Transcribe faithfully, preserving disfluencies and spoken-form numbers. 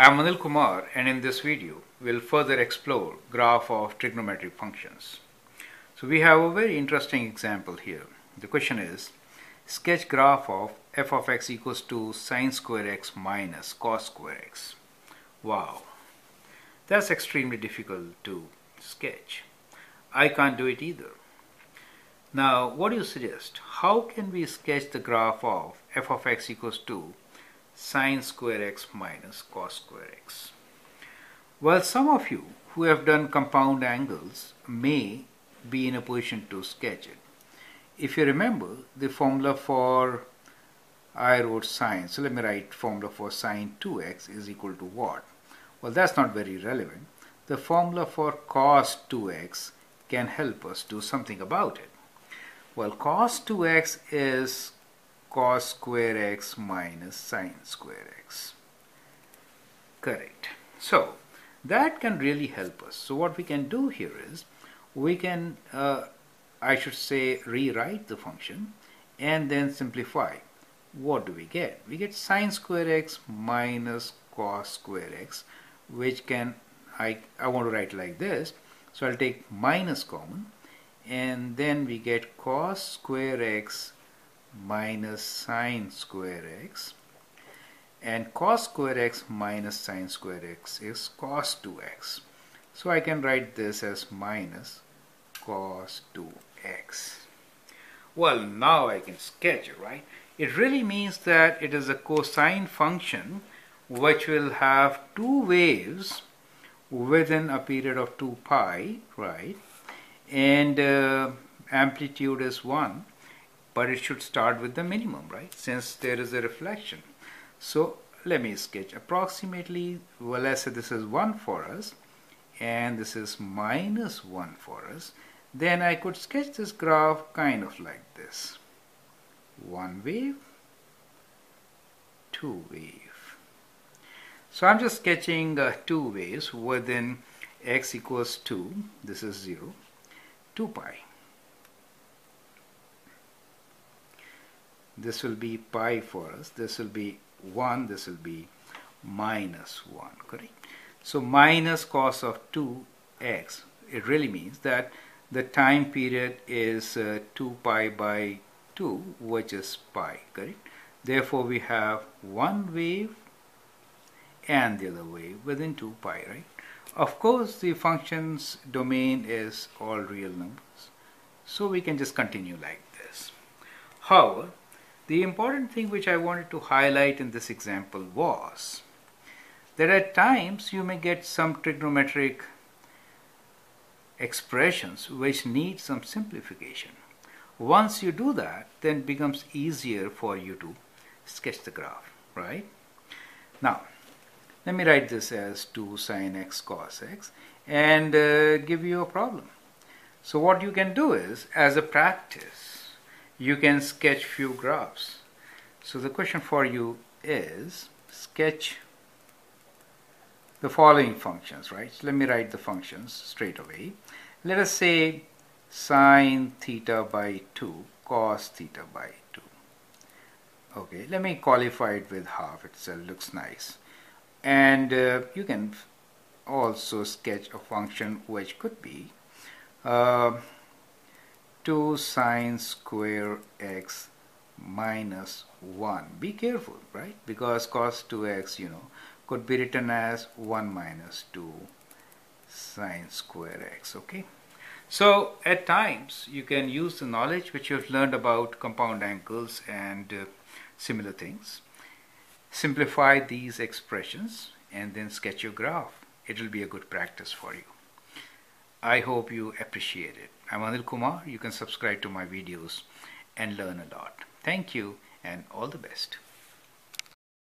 I am Anil Kumar, and in this video we'll further explore graph of trigonometric functions. So we have a very interesting example here. The question is, sketch graph of f of x equals to sin square x minus cos square x. Wow, that's extremely difficult to sketch. I can't do it either. Now what do you suggest? How can we sketch the graph of f of x equals to sin square x minus cos square x? Well, some of you who have done compound angles may be in a position to sketch it. If you remember the formula for, I wrote sine, so let me write formula for sine two x is equal to what? Well, that's not very relevant. The formula for cos two x can help us do something about it. Well, cos two x is cos square x minus sin square x. Correct. So that can really help us. So what we can do here is we can, uh, I should say, rewrite the function and then simplify. What do we get? We get sin square x minus cos square x, which can, I, I want to write like this. So I'll take minus common, and then we get cos square x minus sin square x, and cos square x minus sin square x is cos two x. So I can write this as minus cos two x. Well, now I can sketch it, right? It really means that it is a cosine function which will have two waves within a period of two pi, right? And uh, amplitude is one, but it should start with the minimum, right, since there is a reflection. So let me sketch approximately. Well, let's say this is one for us, and this is minus one for us. Then I could sketch this graph kind of like this. One wave, two wave. So I'm just sketching uh, two waves within x equals two, this is zero, two pi. This will be pi for us, this will be one, this will be minus one, correct? So minus cos of two x, it really means that the time period is uh, two pi by two, which is pi, correct? Therefore we have one wave and the other wave within two pi, right? Of course the function's domain is all real numbers, so we can just continue like this. However, the important thing which I wanted to highlight in this example was that at times you may get some trigonometric expressions which need some simplification. Once you do that, then it becomes easier for you to sketch the graph, right? Now, let me write this as two sin x cos x and uh, give you a problem. So what you can do is, as a practice, you can sketch few graphs. So the question for you is, sketch the following functions, right? So let me write the functions straight away. Let us say sine theta by two, cos theta by two. Okay, let me qualify it with half, it looks nice. And uh, you can also sketch a function which could be uh, two sin square x minus one. Be careful, right? Because cos two x, you know, could be written as one minus two sin square x, okay? So at times you can use the knowledge which you've learned about compound angles and uh, similar things. Simplify these expressions and then sketch your graph. It will be a good practice for you. I hope you appreciate it. I'm Anil Kumar. You can subscribe to my videos and learn a lot. Thank you and all the best.